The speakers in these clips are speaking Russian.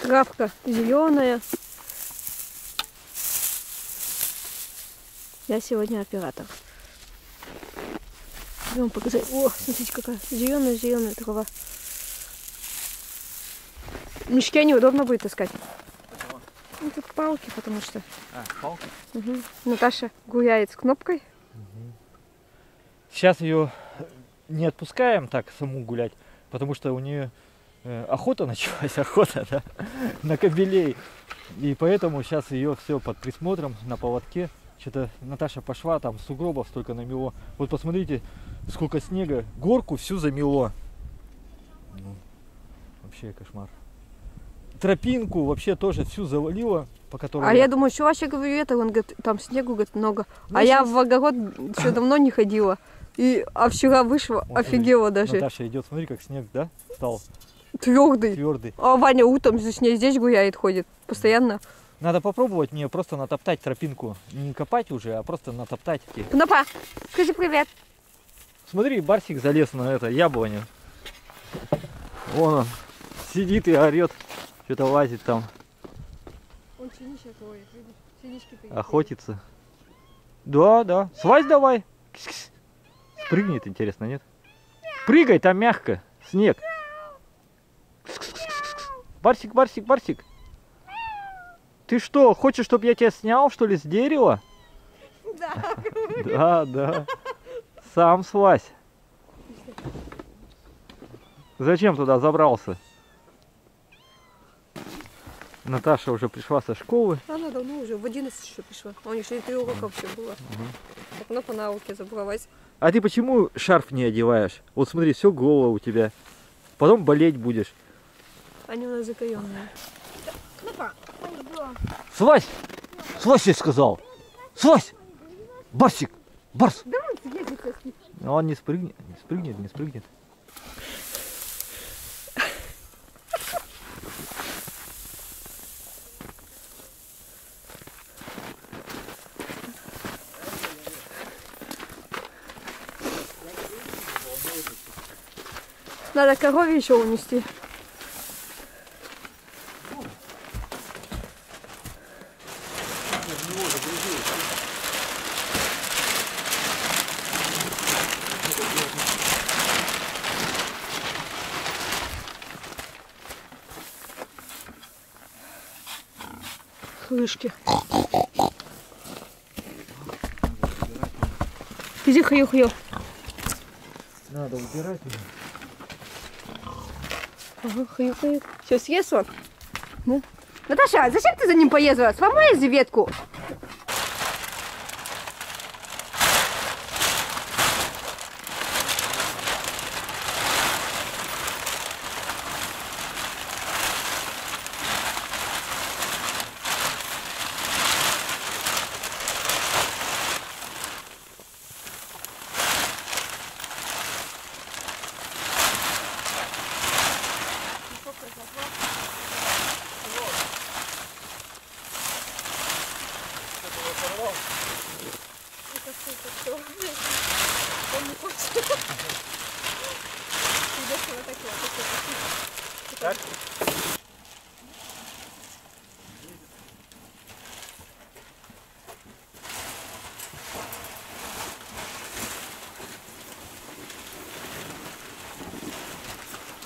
Травка зеленая. Я сегодня оператор. Идем показать. О, смотрите, какая зеленая трава. Мешки неудобно будет таскать. Почему? Ну, тут палки, потому что. А, палки? Угу. Наташа гуляет с кнопкой. Угу. Сейчас ее не отпускаем так саму гулять, потому что у нее охота началась, охота на кобелей. И поэтому сейчас ее все под присмотром, на поводке. Что-то Наташа пошла, там сугробов столько намело. Вот посмотрите, сколько снега. Горку всю замело. Ну, вообще кошмар. Тропинку вообще тоже всю завалило, по которой... А я думаю, что вообще говорю это, он говорит, там снегу, говорит, много. Ну, а сейчас... я в огород все давно не ходила. А вчера вышла, вот, офигела даже. Наташа идет, смотри, как снег, да, стал? Твердый. А Ваня утром с ней здесь гуляет, ходит постоянно. Надо попробовать мне просто натоптать тропинку. Не копать уже, а просто натоптать. Кнопа, скажи привет. Смотри, Барсик залез на это яблоню. Вон он сидит и орет. Что-то лазит там. Он синичек ловит, видишь? Охотится. Да, да. Слазь давай. Спрыгнет, интересно, нет? Прыгай, там мягко. Снег. Барсик, Барсик, Барсик. Ты что, хочешь, чтобы я тебя снял, что ли, с дерева? Да. Да, да. Сам слазь. Зачем туда забрался? Наташа уже пришла со школы. Она давно уже, в 11 еще пришла. У нее еще и 3 урока все было. Окно по науке забралась. А ты почему шарф не одеваешь? Вот смотри, все голо у тебя. Потом болеть будешь. Они у нас закаемные. Слазь! Слазь, я сказал! Слазь! Барсик! Барс! Да он съедет, он не спрыгнет, не спрыгнет, не спрыгнет. Надо корове еще унести. Хрышки. Иди, хрю-хрю. Надо убирать ее. Ага, хрю-хрю. Все, съест он? Ну. Наташа, зачем ты за ним поездила? Сломай за ветку.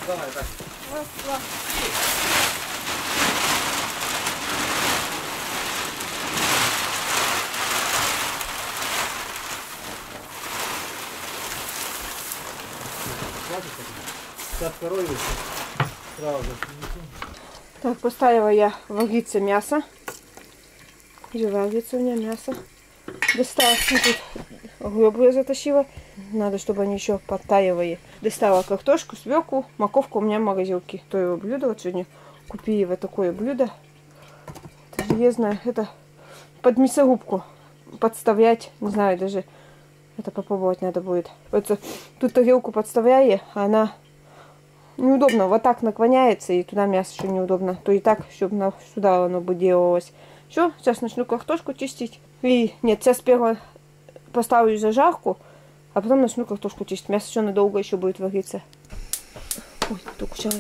Давай, так. Раз, два, три. Так, второй вещь. Сразу. Так, поставила я вариться мясо. Варится у меня мясо. Достала, смотрите, ребра я затащила. Надо, чтобы они еще подтаивали. Достала картошку, свеклу, морковку у меня в морозилке. То его блюдо. Вот сегодня купила такое блюдо. Это железное. Это под мясорубку подставлять. Не знаю, даже это попробовать надо будет. Вот тут тарелку подставляю, а она неудобно. Вот так наклоняется, и туда мясо еще неудобно. То и так, чтобы сюда оно бы делалось. Все, сейчас начну картошку чистить. И нет, сейчас сперва поставлю зажарку. А потом начну картошку чистить. Мясо еще надолго еще будет вариться. Ой, только чай.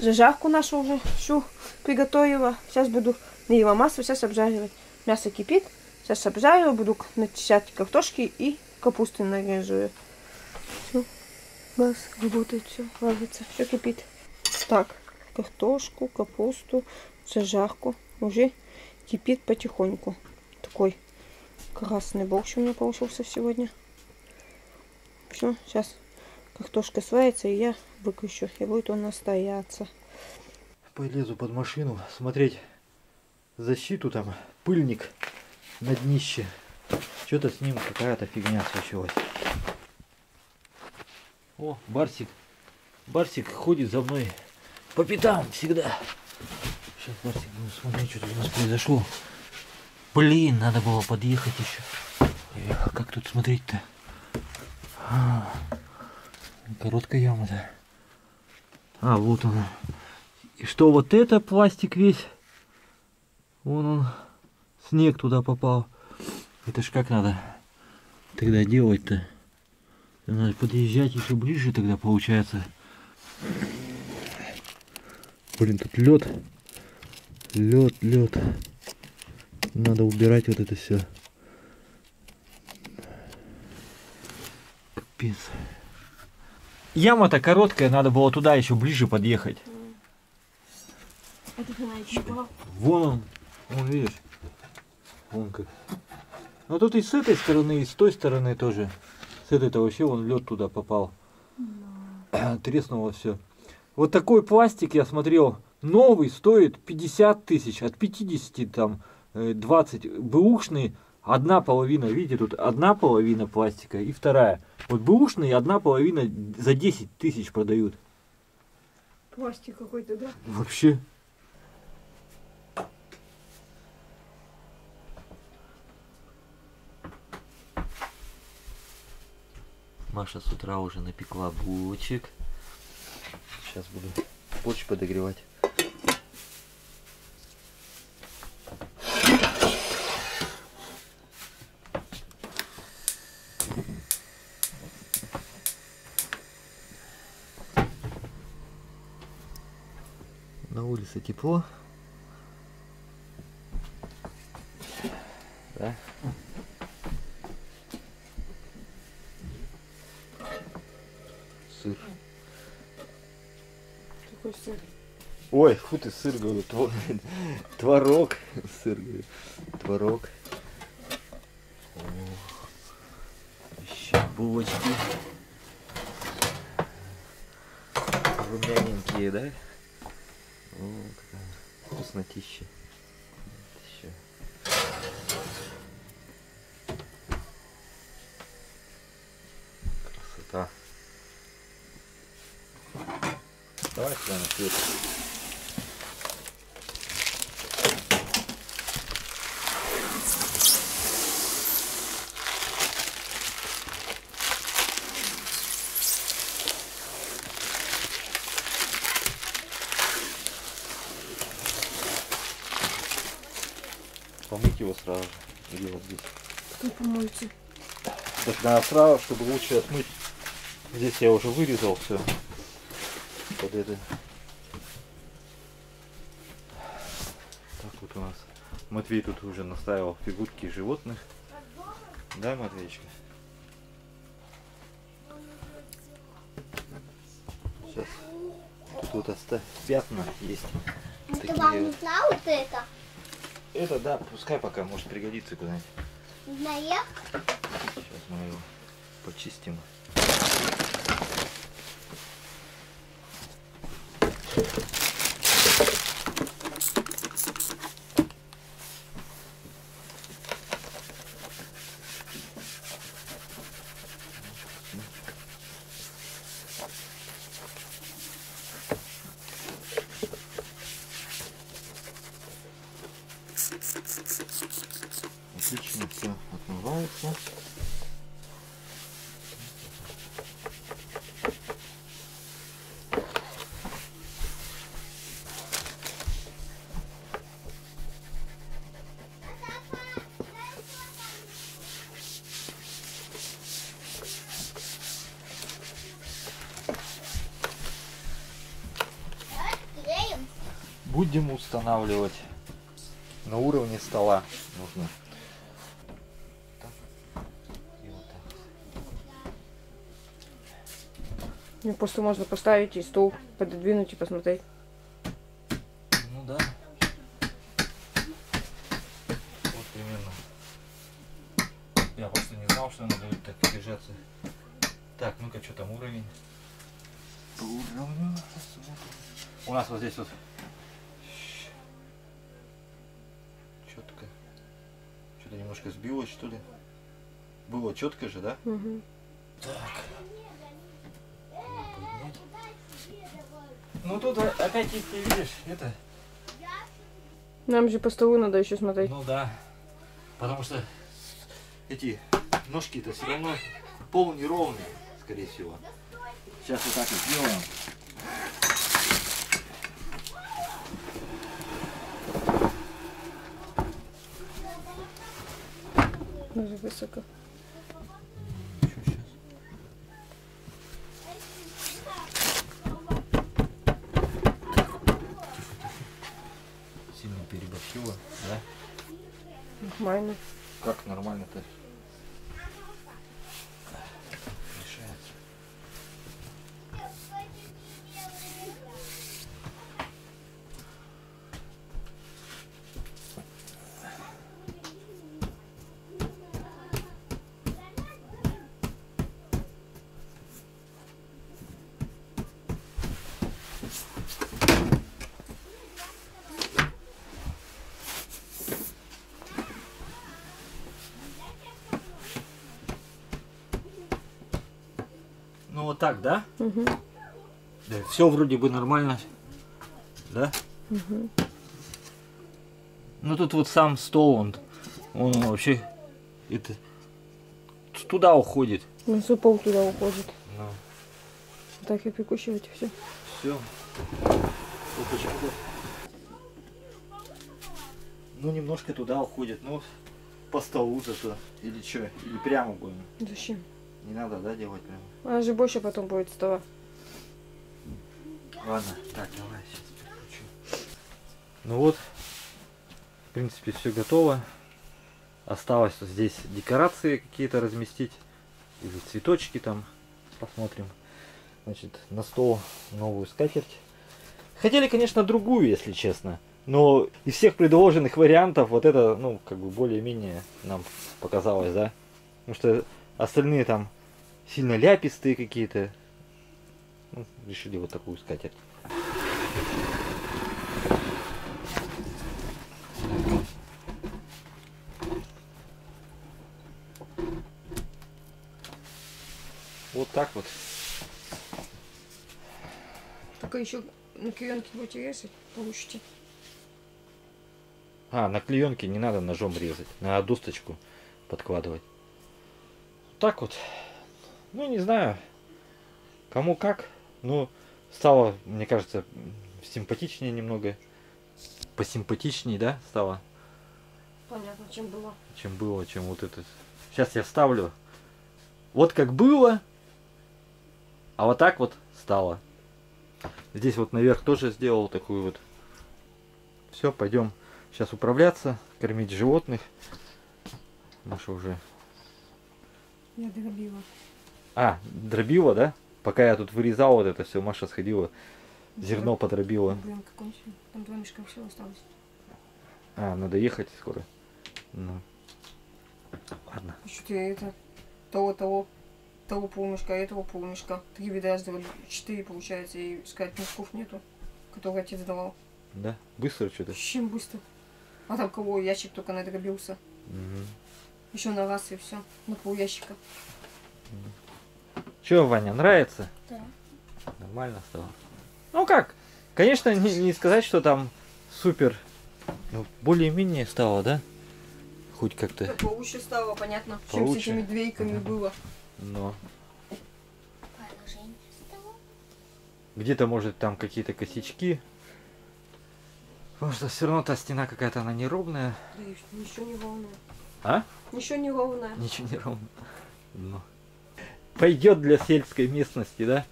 зажарку нашу уже всю приготовила. Сейчас буду, налила масло, сейчас обжаривать. Мясо кипит. Сейчас обжарила, буду начищать картошки и капусты нарежу. Все, газ работает, все, ложится, все кипит. Так, картошку, капусту, зажарку. Уже кипит потихоньку. Такой красный борщ у меня получился сегодня. Все, сейчас картошка сварится, и я выключу, и будет он настояться. Полезу под машину смотреть защиту, там пыльник на днище. Что-то с ним какая-то фигня случилась. О, Барсик. Барсик ходит за мной по пятам всегда. Сейчас, Барсик, будем смотреть, что у нас произошло. Блин, надо было подъехать еще. Эх, как тут смотреть-то? А, короткая яма-то. А, вот он. И что, вот это пластик весь? Вон он. Снег туда попал. Это ж как надо тогда делать-то? Надо подъезжать еще ближе тогда, получается. Блин, тут лед. Лед, лед. Надо убирать вот это все. Капец. Яма-то короткая, надо было туда еще ближе подъехать. Это вон он, видишь? Вон как. Но тут и с этой стороны, и с той стороны тоже. С этой-то вообще вон лед туда попал. Но... треснуло все. Вот такой пластик, я смотрел, новый стоит 50 тысяч. От 50 там 20. Бэушный, одна половина, видите, тут одна половина пластика и вторая. Вот бэушный, одна половина за 10 тысяч продают. Пластик какой-то, да? Вообще. Маша с утра уже напекла булочек. Сейчас буду борщ подогревать. На улице тепло. Да. Сыр. Какой сыр? Ой, фу ты, сыр, говорю, творог. Сыр, говорю, творог. О, еще булочки. Румяненькие, да? О, какая вкуснотища. Еще. Красота. Давай сюда на свет. Помыть его сразу же. Или вот здесь. Кто помоете? Так надо сразу, чтобы лучше отмыть. Здесь я уже вырезал все. Вот это. Так вот у нас Матвей тут уже наставил фигурки животных. Да, Матвеечка? Сейчас. Тут вот оставь. Пятна есть. Это вам нужна вот это? Это, да, пускай пока, может пригодится куда-нибудь. Наверх? Сейчас мы его почистим. Отлично все отмывается. будем устанавливать на уровне стола. Нужно. Мне просто можно поставить и стол пододвинуть и посмотреть. Ну да. Вот примерно. Я просто не знал, что надо будет так держаться. Так, ну-ка, что там уровень? По уровню. У нас вот здесь вот четко. Что-то немножко сбилось, что ли. Было четко же, да? Угу. Так. Ну тут опять ты видишь, это. Нам же по столу надо еще смотреть. Ну да. Потому что эти ножки-то все равно пол неровный, скорее всего. Сейчас вот так вот сделаем. Даже высоко. Сильно переборщила, да? Нормально. Как нормально-то? Ну вот так, да? Угу. Да, все вроде бы нормально, да? Угу. Ну тут вот сам стол, он вообще это туда уходит. Ну все, пол туда уходит. Ну. Так и прикусывайте все. Все. Ну немножко туда уходит, ну по столу зато или что, или прямо будем. Зачем? Не надо, да, делать прямо? Она же больше потом будет стола. Ладно, так, давай, сейчас переключу. Ну вот, в принципе, все готово. Осталось здесь декорации какие-то разместить. Или цветочки там. Посмотрим. Значит, на стол новую скатерть. Хотели, конечно, другую, если честно. Но из всех предложенных вариантов вот это, ну, как бы более-менее нам показалось, да? Потому что остальные там сильно ляпистые какие-то. Ну, решили вот такую скатерть. Вот так вот. Только еще на клеенке будете резать, получите. А, на клеенке не надо ножом резать. Надо досточку подкладывать. Так вот, ну не знаю, кому как, но стало, мне кажется, симпатичнее немного, посимпатичнее, да, стало? Понятно, чем было. Чем было, чем вот это. Сейчас я вставлю, вот как было, а вот так вот стало. Здесь вот наверх тоже сделал такую вот. Все, пойдем сейчас управляться, кормить животных. Маша уже... Я дробила. А, дробила, да? Пока я тут вырезал вот это все, Маша сходила, зерно подробила. Блин, какой еще? Там 2 мешка все осталось. А, надо ехать скоро. Ну. Ладно. Что-то я это, того полмешка, этого полмешка. 3 вида сдавали, 4 получается, и сказать, мешков нету, которые отец давал. Да? Быстро что-то? Чем быстро? А там кого ящик только надробился. Угу. Еще на раз и все, на пол ящика. Че, Ваня, нравится? Да. Нормально стало. Ну как, конечно, не сказать, что там супер, но более-менее стало, да? Хоть как-то. Да, получше стало, понятно, получше, чем с этими двойками было. Но. Где-то, может, там какие-то косячки. Потому что все равно та стена какая-то, она неровная. Да, ничего не волнует. А? Ничего не ровно. Ничего не ровно. Но. Пойдет для сельской местности, да?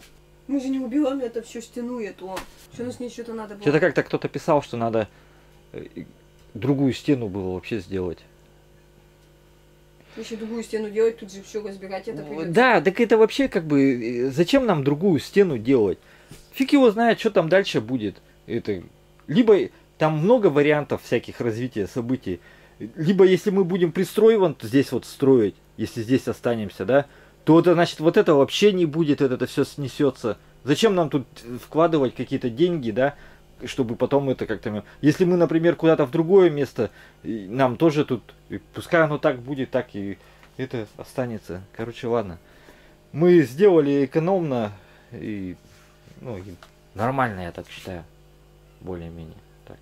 Мы же не убивали это всю стену эту. Что нас ничего-то надо было. Это как-то кто-то писал, что надо другую стену было вообще сделать. Если другую стену делать, тут же все разбирать, это придется. Да, так это вообще как бы... Зачем нам другую стену делать? Фиг его знает, что там дальше будет. Это... Либо там много вариантов всяких развития событий. Либо если мы будем пристроиван здесь вот строить, если здесь останемся, да, то это значит вот это вообще не будет, это все снесется. Зачем нам тут вкладывать какие-то деньги, да, чтобы потом это как-то... Если мы, например, куда-то в другое место, нам тоже тут... Пускай оно так будет, так и это останется. Короче, ладно. Мы сделали экономно и, ну, и нормально, я так считаю. Более-менее. Так.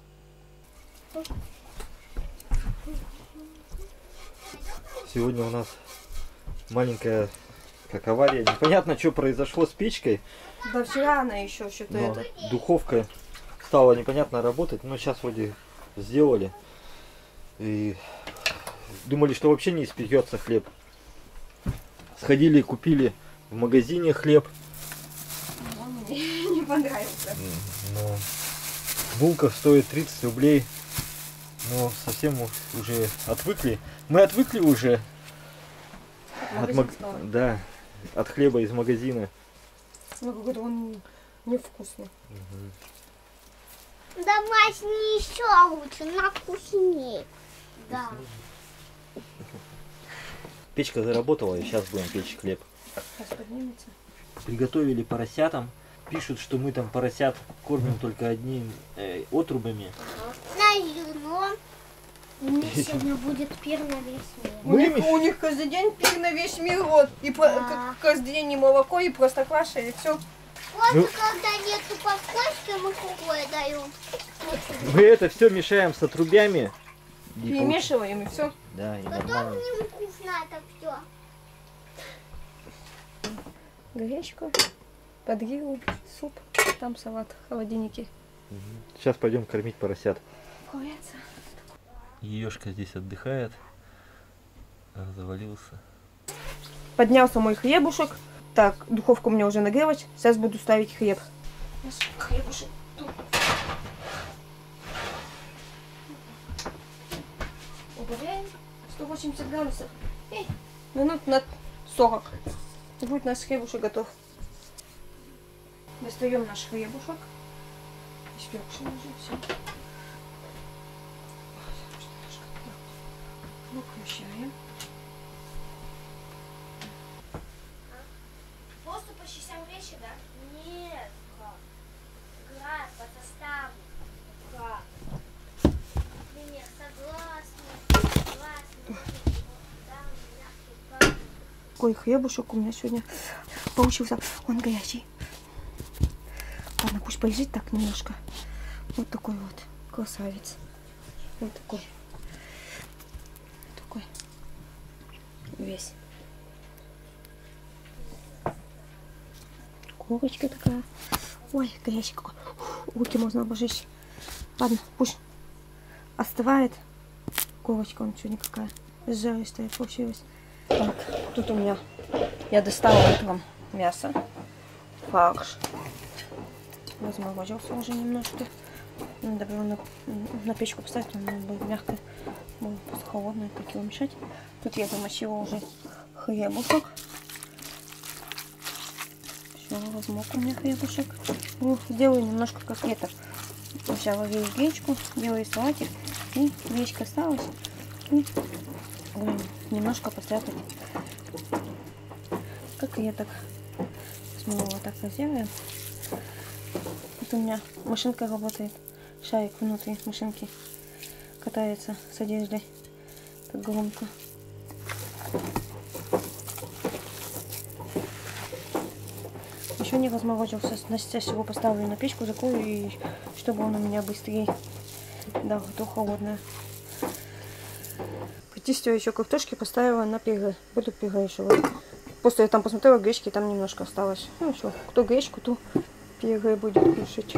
Сегодня у нас маленькая как авария. Непонятно, что произошло с печкой. Да вчера она еще что-то это... Духовка стала непонятно работать, но сейчас вроде сделали. И думали, что вообще не испекется хлеб. Сходили, купили в магазине хлеб. Он мне не понравился. Но булка стоит 30 рублей. Но совсем уже отвыкли. Мы отвыкли уже от хлеба из магазина. Ну какой-то он невкусный. Угу. Давай с ней еще лучше, на вкуснее. Да. Печка заработала, и сейчас будем печь хлеб. Сейчас поднимется. Приготовили поросятам. Пишут, что мы там поросят кормим только одним отрубами. У них сегодня будет пир на весь мир. У них каждый день пир на весь мир. Вот. И да. Каждый день и молоко, и простокваша, и все. Вот ну, когда нет подкошки, мы кукуэ даем. Мы это все мешаем с отрубями. Перемешиваем и все. Да, и потом не вкусно это все. Гречку, подгилу, суп, там салат в холодильнике. Сейчас пойдем кормить поросят. Курица. Ёшка здесь отдыхает, завалился. Поднялся мой хлебушек. Так, духовку у меня уже нагрелась, сейчас буду ставить хлеб. Наш хлебушек тут. Убавляем 180 градусов. И минут на 40. И будет наш хлебушек готов. Достаем наш хлебушек. Испекший уже, все. Выключаем. Просто по частям речи, да? Нет. Град по составу. Как? Например, согласны, согласны. Какой хлебушек у меня сегодня получился. Он горячий. Ладно, пусть полежит так немножко. Вот такой вот красавец. Вот такой. Весь. Корочка такая. Ой, горячий какой. Руки можно обожечь. Ладно, пусть остывает. Корочка он что никакая. Жаристая получилась. Так, тут у меня я достала утром мясо. Фарш. Разморозился уже немножко. Надо было на печку поставить, он будет мягко. Будет холодно, как его мешать. Тут я замочила уже хлебушек. Все, размок у меня хлебушек. Делаю немножко котлеток. Сначала варю гречку, делаю салатик. И гречка осталась. И немножко посыпать котлеток. Снова вот так сделаем. Тут у меня машинка работает. Шарик внутри машинки катается с одеждой. Так громко. Еще не разморозился. Сейчас его поставлю на печку, закрою, и чтобы он у меня быстрее. Да, то холодное. Почистила еще картошки, поставила на пюре. Буду пюре еще. После я там посмотрела, гречки там немножко осталось. Ну все, кто гречку, то пюре будет кушать.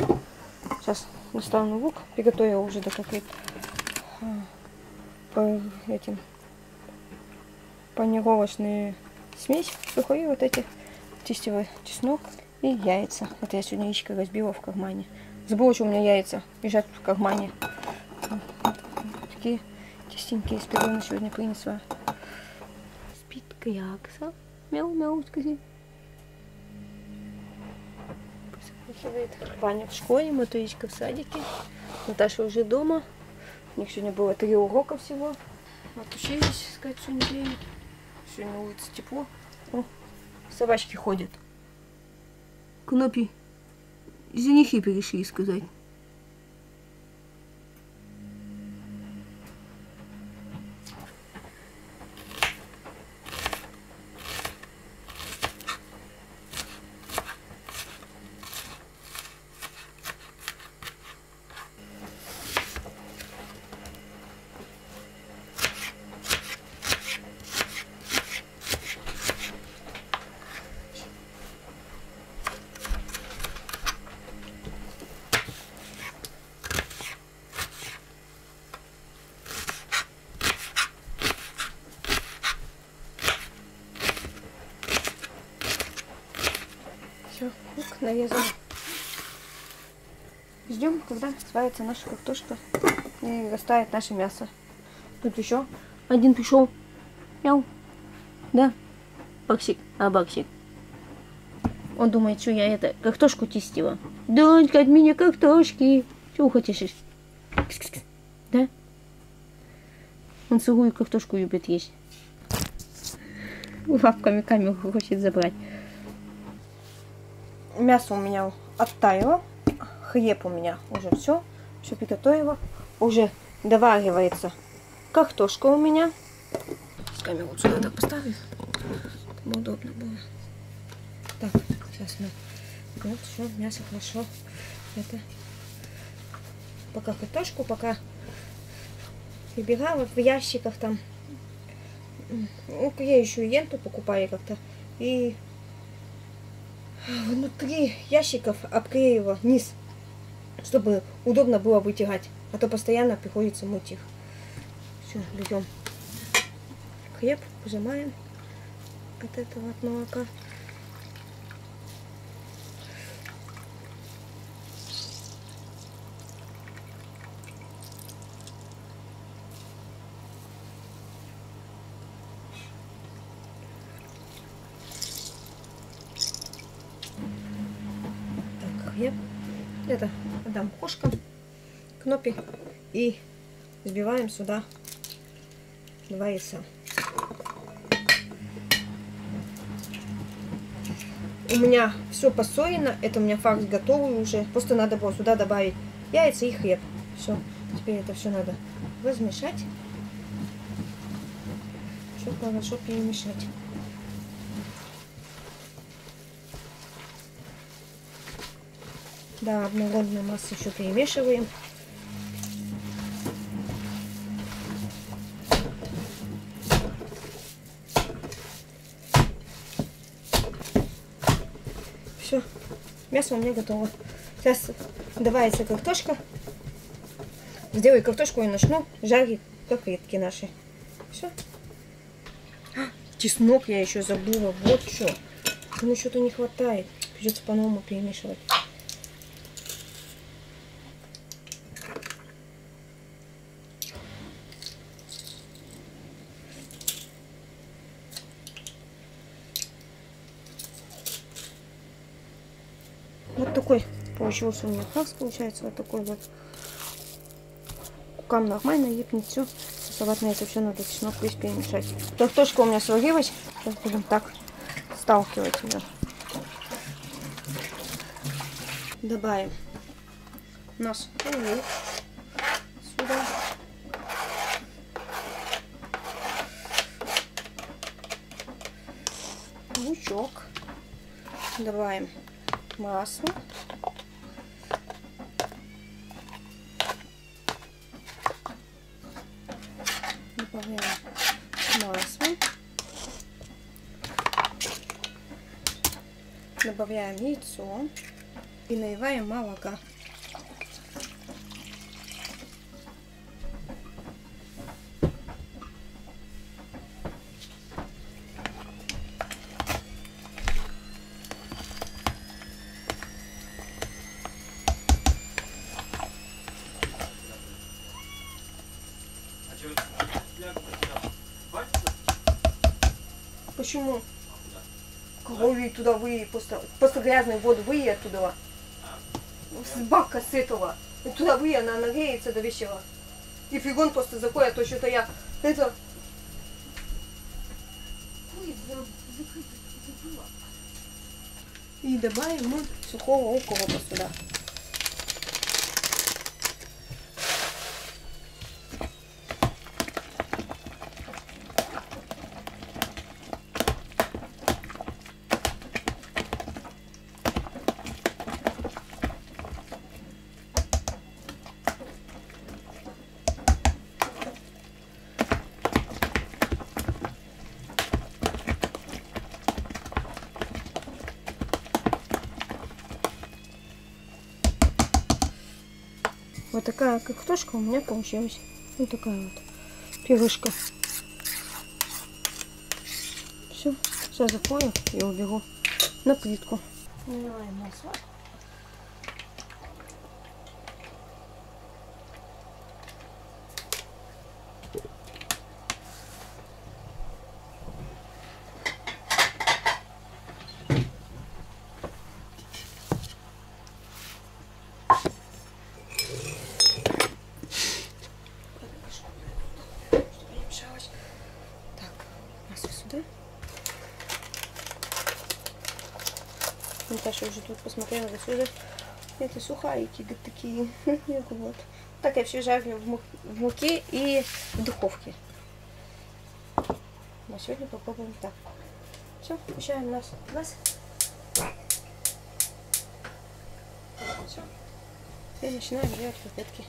Сейчас наставлю лук. Приготовила уже до котлет. По этим панировочные смесь, сухари вот эти, чистила чеснок. И яйца. Это я сегодня яичко разбила в кармане. Забыла, что у меня яйца лежат в кармане. Такие частенькие из Перу сегодня принесла. Спит клякса. Мяу-мяу, скажи. Ваня в школе, Матвеечка в садике. Наташа уже дома. У них сегодня было 3 урока всего. Отучились искать всю неделю. Сегодня улица тепло. О, собачки ходят. Кнопи. Женихи перешли сказать. Лук нарезаем. Ждем, когда сварится наша картошка и растает наше мясо. Тут еще один пришел. Мяу. Да. Баксик. А, Баксик. Он думает, что я это картошку чистила. Донька, от меня картошки. Чего хочешь? Кс-кс-кс. Да? Он сырую картошку любит есть. Лапками камеру хочет забрать. Мясо у меня оттаяло, хлеб у меня уже все приготовила, уже доваривается картошка у меня. Камеру вот сюда так поставим, чтобы удобно было. Так, сейчас мы вот все, мясо хорошо. Это пока картошку, пока выбирала в ящиках там. Я еще ленту покупаю как-то и внутри ящиков обклеила низ, чтобы удобно было вытирать, а то постоянно приходится мыть их. Все, берем хлеб, пожимаем от этого, от молока. Это отдам кошкам, кнопки, и сбиваем сюда 2 яйца. У меня все посолено, это у меня фарш готовый уже, просто надо было сюда добавить яйца и хлеб. Все, теперь это все надо размешать, все хорошо перемешать. Да, однородную массу еще перемешиваем. Все, мясо у меня готово. Сейчас добавится картошка. Сделаю картошку и начну жарить котлетки наши. Все. А, чеснок я еще забыла. Вот что. Ему что-то не хватает. Придется по-новому перемешивать. Вот такой получился у меня фарш, получается, вот такой вот. Кукам нормально, липнет все. Салат на это все надо чеснок весь перемешать. Картошка у меня сварилась. Сейчас будем так сталкивать ее. Добавим наш лук сюда. Лучок. Добавим масло. Добавляем масло. Добавляем яйцо и наливаем молока. почему? Кровью туда вы, просто грязную воду вы оттуда. С бака с этого. И туда вы, она нагреется до вечера. И фигон просто заходит, то что-то я... Это... Ой, закрыто, забыла. И добавим мы сухого укропа сюда. Вот такая картошка у меня получилась. Вот такая вот пирожка. Все, все закрою и уберу на плитку. Наливаем масло. Наташа уже тут посмотрела отсюда. Это сухарики такие. Вот. Так я все жарю в муке и в духовке. На сегодня попробуем так. Все, включаем наш газ. Все. Теперь начинаем делать котлетки.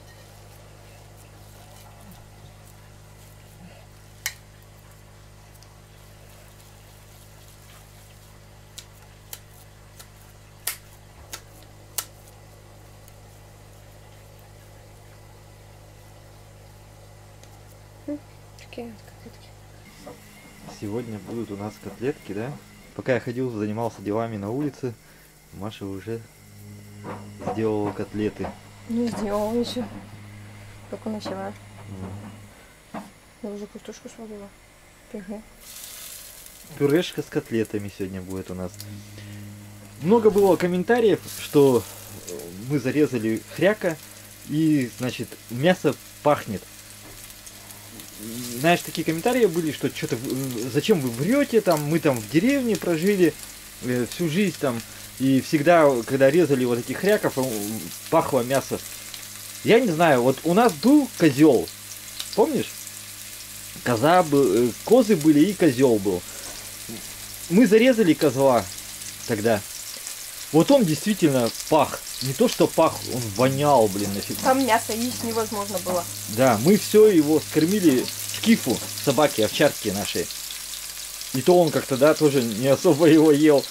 Сегодня будут у нас котлетки, да? Пока я ходил, занимался делами на улице, Маша уже сделала котлеты. Не сделала еще. Только начала. Я уже картошку сварила. Пюре. Пюрешка с котлетами сегодня будет у нас. Много было комментариев, что мы зарезали хряка и, значит, мясо пахнет. Знаешь, такие комментарии были, что что-то зачем вы врете, там мы там в деревне прожили всю жизнь там, и всегда, когда резали вот этих хряков, пахло мясо. Я не знаю, вот у нас был козел, помнишь? Коза был, козы были и козел был. Мы зарезали козла тогда. Вот он действительно пах. Не то что пах, он вонял, блин, нафиг. Там мясо есть невозможно было. Да, мы все его скормили шкифу, собаке, овчарке нашей. И то он как-то, да, тоже не особо его ел.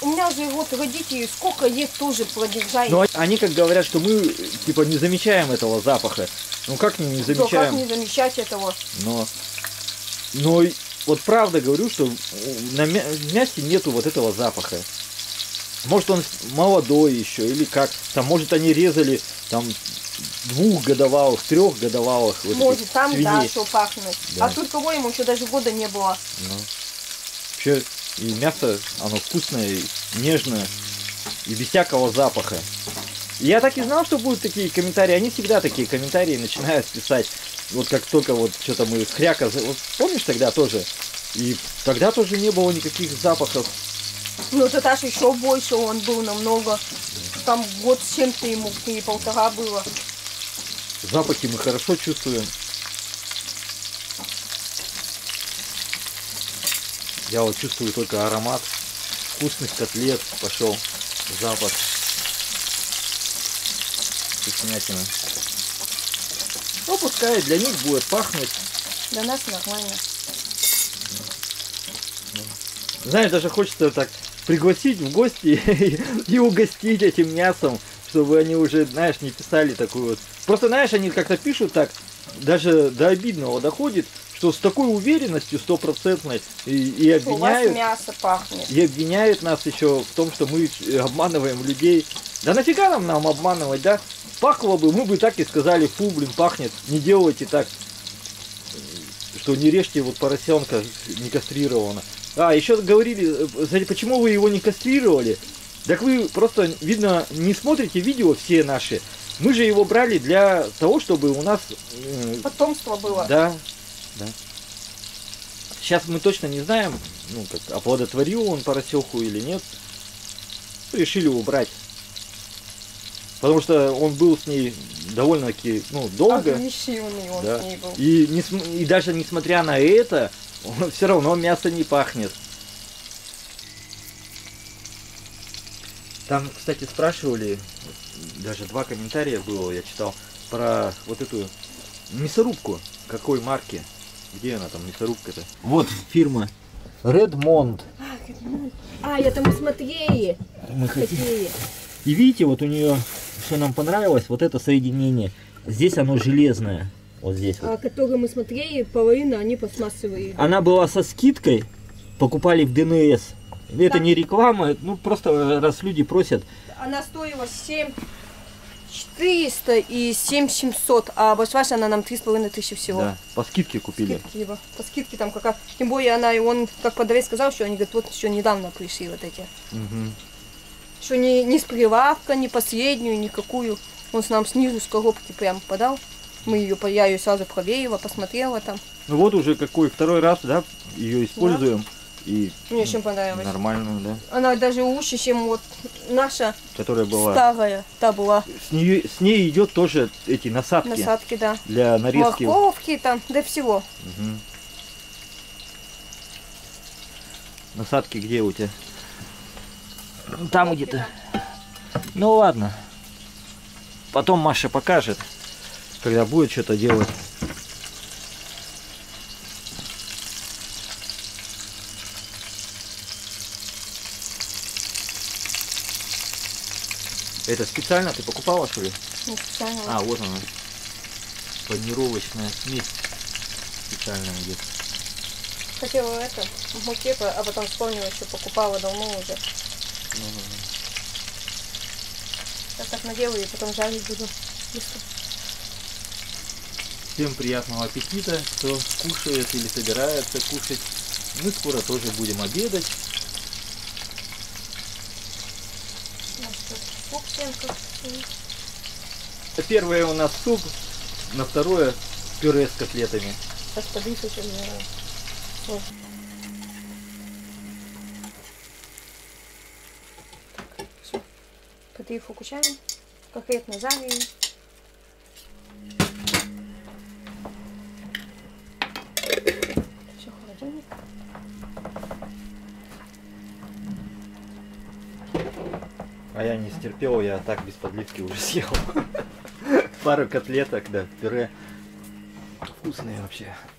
У меня же вот родители сколько есть тоже продержали. Но они как говорят, что мы, типа, не замечаем этого запаха. Ну как не замечаем? Ну как не замечать этого? Но вот правда говорю, что на мясе нету вот этого запаха. Может он молодой еще, или как, там, может они резали там двухгодовалых, трехгодовалых. Вот может, там, свиней. Да, что пахнет. Да. А тут кого ему еще даже года не было. Ну. Вообще, и мясо, оно вкусное, и нежное, и без всякого запаха. Я так и знал, что будут такие комментарии, они всегда такие комментарии начинают писать. Вот как только вот что-то мы хряка, вот, помнишь тогда тоже? И тогда тоже не было никаких запахов. Ну, Таташ еще больше, он был намного, там год с чем-то ему, и полтора было. Запахи мы хорошо чувствуем. Я вот чувствую только аромат вкусных котлет, пошел запах. Вкуснятина. Ну, пускай для них будет пахнуть. Для нас нормально. Знаешь, даже хочется так пригласить в гости и угостить этим мясом, чтобы они уже, знаешь, не писали такую вот. Просто, знаешь, они как-то пишут так, даже до обидного доходит, что с такой уверенностью стопроцентной и обвиняют... У вас мясо пахнет. И обвиняют нас еще в том, что мы обманываем людей. Да нафига нам обманывать, да? Пахло бы, мы бы так и сказали, фу, блин, пахнет, не делайте так, что не режьте вот поросенка не кастрированного. А, еще говорили, почему вы его не кастрировали? Так вы просто, видно, не смотрите видео все наши. Мы же его брали для того, чтобы у нас... потомство было. Да, да. Сейчас мы точно не знаем, ну, как, оплодотворил он поросеху или нет. Решили убрать. Потому что он был с ней довольно-таки, ну, долго. Агрессивный он, да, с ней был. И даже несмотря на это, все равно мясо не пахнет. Там, кстати, спрашивали, даже два комментария было, я читал, про вот эту мясорубку. Какой марки? Где она там, мясорубка-то? Вот фирма. Redmond. А, я там смотрели. Мы хотели. И видите, вот у нее, что нам понравилось, вот это соединение. Здесь оно железное. Вот здесь вот. А, которую мы смотрели, половина, они пластмассовые. Она была со скидкой, покупали в ДНС. Это так, не реклама, ну просто раз люди просят. Она стоила 7400 и 7700, а обошлась она нам 3500 всего. Да, по скидке купили. Скидки, по скидке там какая. Тем более она, и он, как продавец сказал, что они говорят, вот еще недавно пришли вот эти. Угу. Что ни с прилавка, ни последнюю, никакую. Он нам снизу с коробки прям подал. Мы ее, я ее сразу проверила, посмотрела там. Ну вот уже какой второй раз, да, ее используем. Да. И мне очень понравилось. Нормально, да. Она даже лучше, чем вот наша, которая была старая, та была. С ней идет тоже эти насадки. Насадки, да. Для нарезки. Морковки там, для всего. Угу. Насадки где у тебя? Там где-то. Ну ладно. Потом Маша покажет, когда будет что-то делать. Это специально ты покупала, что ли? Не специально. А, вот она. Панировочная смесь. Специально идет. Хотела это, в муке, а потом вспомнила, что покупала давно уже. Я так наделаю и потом жарить буду быстро. Всем приятного аппетита, кто кушает или собирается кушать. Мы скоро тоже будем обедать. Первое у нас суп, на второе пюре с котлетами. Их укучаем, конкретно жарим. Все, холодильник. А я не стерпел, я так без подливки уже съел. Пару котлеток, да, пюре. Вкусные вообще.